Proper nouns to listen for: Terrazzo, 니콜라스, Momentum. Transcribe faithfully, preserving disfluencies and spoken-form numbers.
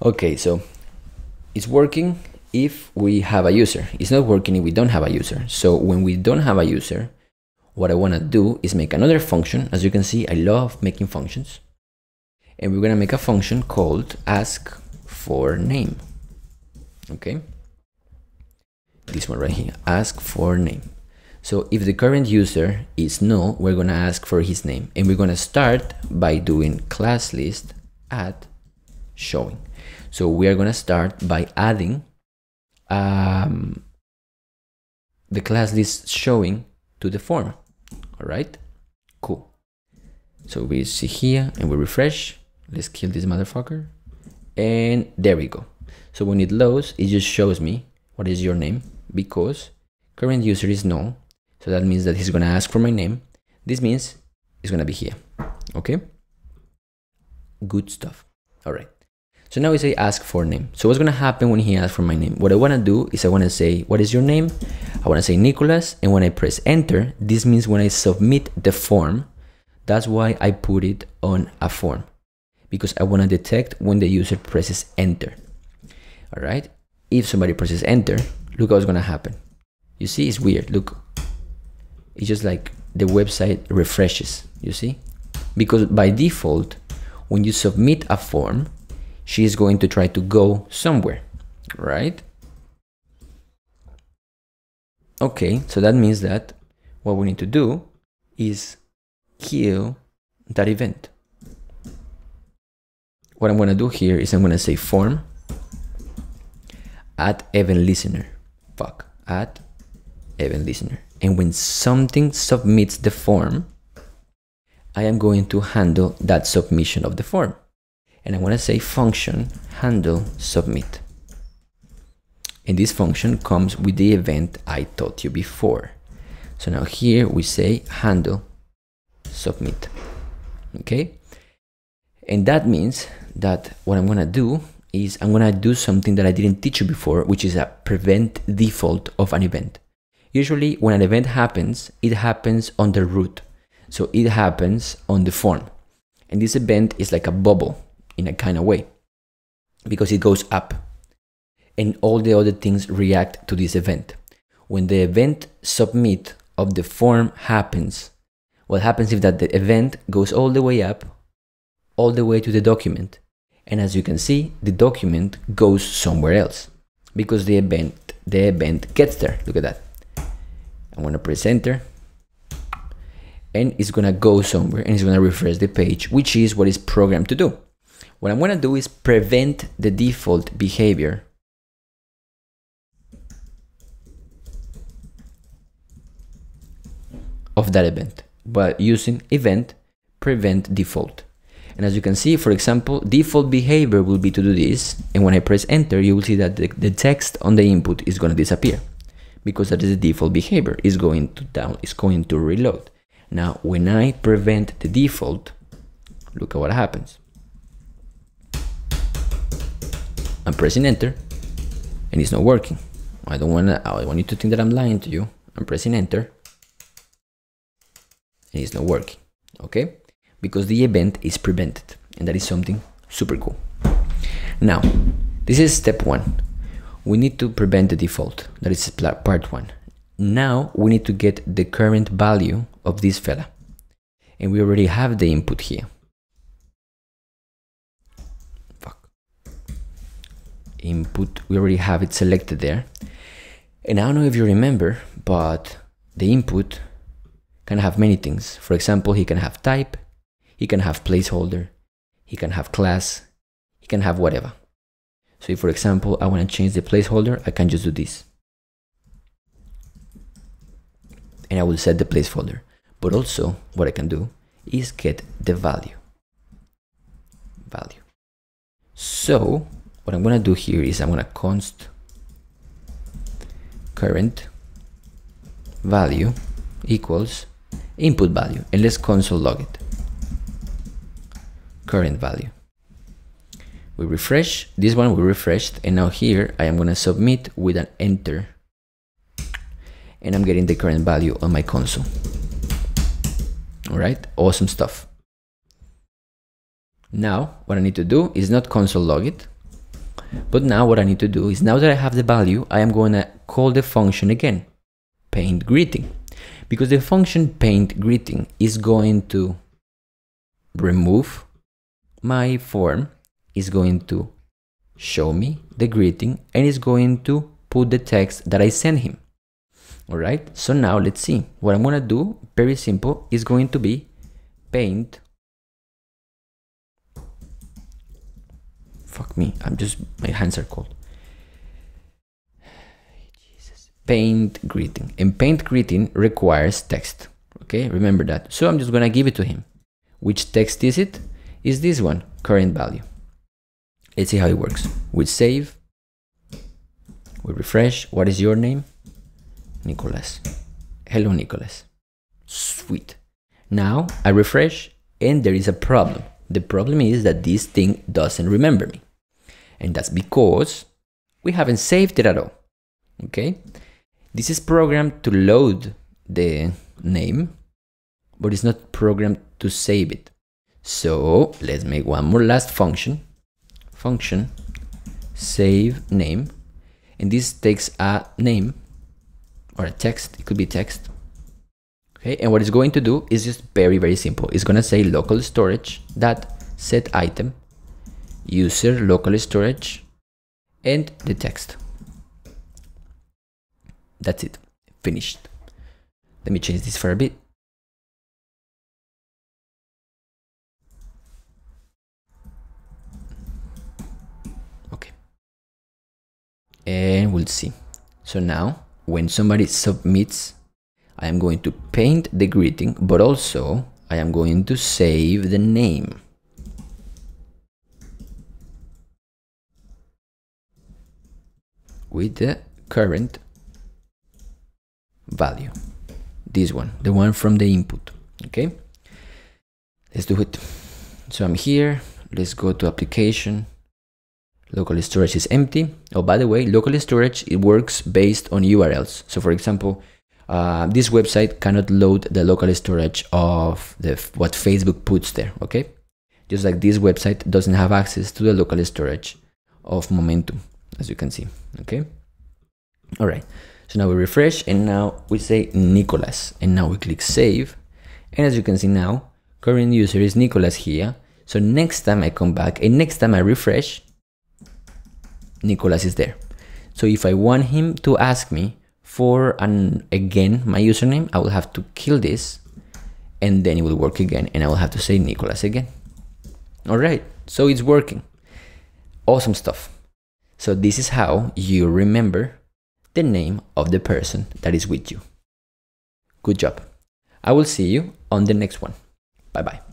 Okay, so it's working if we have a user. It's not working if we don't have a user. So when we don't have a user, what I want to do is make another function. As you can see, I love making functions. And we're going to make a function called ask for name. Okay. This one right here, ask for name. So if the current user is no, we're going to ask for his name. And we're going to start by doing class list add showing. So we are going to start by adding um, the class list showing to the form. All right, cool. So we see here and we refresh. Let's kill this motherfucker. And there we go. So when it loads, it just shows me what is your name, because current user is null. So that means that he's going to ask for my name. This means it's going to be here. Okay. Good stuff. All right. So now we say ask for name. So what's going to happen when he asks for my name? What I want to do is I want to say, what is your name? I want to say Nicholas. And when I press enter, this means when I submit the form, that's why I put it on a form, because I want to detect when the user presses enter. All right. If somebody presses enter, look what's going to happen. You see, it's weird. Look, it's just like the website refreshes, you see, because by default, when you submit a form, she is going to try to go somewhere, right? Okay, so that means that what we need to do is kill that event. What I'm going to do here is I'm going to say form at event listener, fuck, at event listener. And when something submits the form, I am going to handle that submission of the form. And I want to say function handle submit. And this function comes with the event I taught you before. So now here we say handle submit. Okay. And that means that what I'm going to do is I'm going to do something that I didn't teach you before, which is a prevent default of an event. Usually when an event happens, it happens on the root. So it happens on the form. And this event is like a bubble, in a kind of way, because it goes up and all the other things react to this event. When the event submit of the form happens, what happens is that the event goes all the way up, all the way to the document. And as you can see, the document goes somewhere else because the event, the event gets there. Look at that. I'm going to press enter and it's going to go somewhere and it's going to refresh the page, which is what it's programmed to do. What I'm going to do is prevent the default behavior of that event by using event prevent default. And as you can see, for example, default behavior will be to do this. And when I press enter, you will see that the, the text on the input is going to disappear because that is the default behavior. It's going to down, it's going to reload. Now, when I prevent the default, look at what happens. I'm pressing enter and it's not working. I don't want to, I want you to think that I'm lying to you. I'm pressing enter and it's not working. Okay. Because the event is prevented, and that is something super cool. Now, this is step one. We need to prevent the default. That is part one. Now we need to get the current value of this fella. And we already have the input here. Input, we already have it selected there. And I don't know if you remember, but the input can have many things. For example, he can have type, he can have placeholder, he can have class, he can have whatever. So if, for example, I want to change the placeholder, I can just do this. And I will set the placeholder. But also what I can do is get the value. Value. So what I'm going to do here is I'm going to const current value equals input value. And let's console log it. Current value. We refresh. This one we refreshed. And now here I am going to submit with an enter. And I'm getting the current value on my console. All right. Awesome stuff. Now what I need to do is not console log it. But now what I need to do is, now that I have the value, I am going to call the function again, paint greeting, because the function paint greeting is going to remove my form, is going to show me the greeting, and is going to put the text that I sent him. All right, so now let's see what I'm going to do. Very simple, is going to be paint. Fuck me, I'm just, my hands are cold. Jesus. Paint greeting, and paint greeting requires text. Okay, remember that. So I'm just going to give it to him. Which text is it? Is this one, current value. Let's see how it works. We save, we refresh. What is your name? Nicholas. Hello, Nicholas. Sweet. Now I refresh, and there is a problem. The problem is that this thing doesn't remember me, and that's because we haven't saved it at all. Okay, this is programmed to load the name, but it's not programmed to save it. So let's make one more last function, function save name, and this takes a name or a text, it could be text. Okay, and what it's going to do is just very, very simple. It's going to say local storage dot set item, user local storage, and the text. That's it. Finished. Let me change this for a bit. Okay. And we'll see. So now when somebody submits, I am going to paint the greeting, but also I am going to save the name. With the current value. This one, the one from the input. Okay, let's do it. So I'm here, let's go to application. Local storage is empty. Oh, by the way, local storage, it works based on U R Ls. So for example, Uh, this website cannot load the local storage of the what Facebook puts there, okay? Just like this website doesn't have access to the local storage of Momentum, as you can see, okay? All right, so now we refresh, and now we say Nicholas, and now we click save. And as you can see now, current user is Nicholas here. So next time I come back, and next time I refresh, Nicholas is there. So if I want him to ask me for an again my username, I will have to kill this, and then it will work again, and I will have to say Nicholas again. All right, so it's working. Awesome stuff. So this is how you remember the name of the person that is with you. Good job. I will see you on the next one. Bye bye.